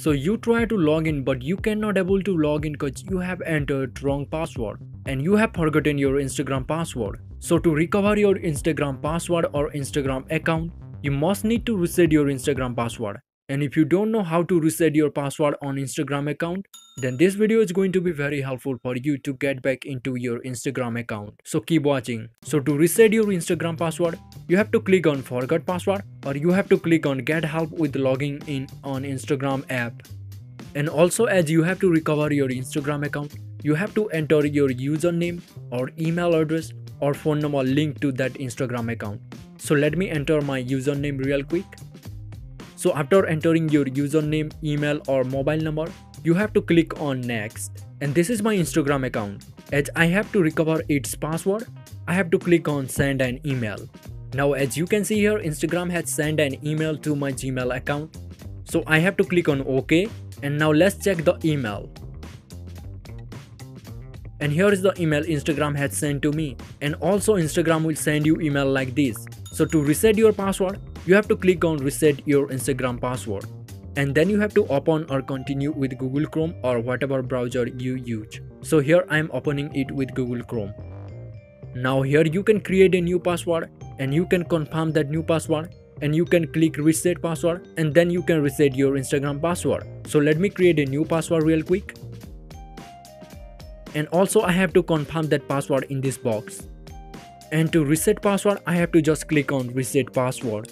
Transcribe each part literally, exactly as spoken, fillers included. So you try to log in, but you cannot able to log in because you have entered wrong password and you have forgotten your Instagram password. So to recover your Instagram password or Instagram account, you must need to reset your Instagram password. And if you don't know how to reset your password on Instagram account, then this video is going to be very helpful for you to get back into your Instagram account. So keep watching. So to reset your Instagram password, you have to click on forgot password, or you have to click on get help with logging in on Instagram app. And also, as you have to recover your Instagram account, you have to enter your username or email address or phone number linked to that Instagram account. So let me enter my username real quick. So after entering your username, email or mobile number, you have to click on next. And this is my Instagram account. As I have to recover its password, I have to click on send an email. Now as you can see here, Instagram has sent an email to my Gmail account. So I have to click on OK. And now let's check the email. And here is the email Instagram has sent to me. And also Instagram will send you email like this. So to reset your password, you have to click on reset your Instagram password, and then you have to open or continue with Google Chrome or whatever browser you use. So here I am opening it with Google Chrome. Now here you can create a new password and you can confirm that new password, and you can click reset password, and then you can reset your Instagram password. So let me create a new password real quick. And also I have to confirm that password in this box. And to reset password, I have to just click on reset password.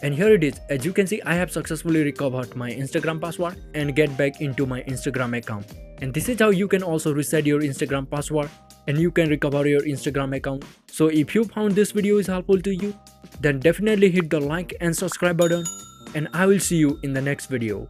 And here it is. As you can see, I have successfully recovered my Instagram password and get back into my Instagram account. And this is how you can also reset your Instagram password and you can recover your Instagram account. So if you found this video is helpful to you, then definitely hit the like and subscribe button, and I will see you in the next video.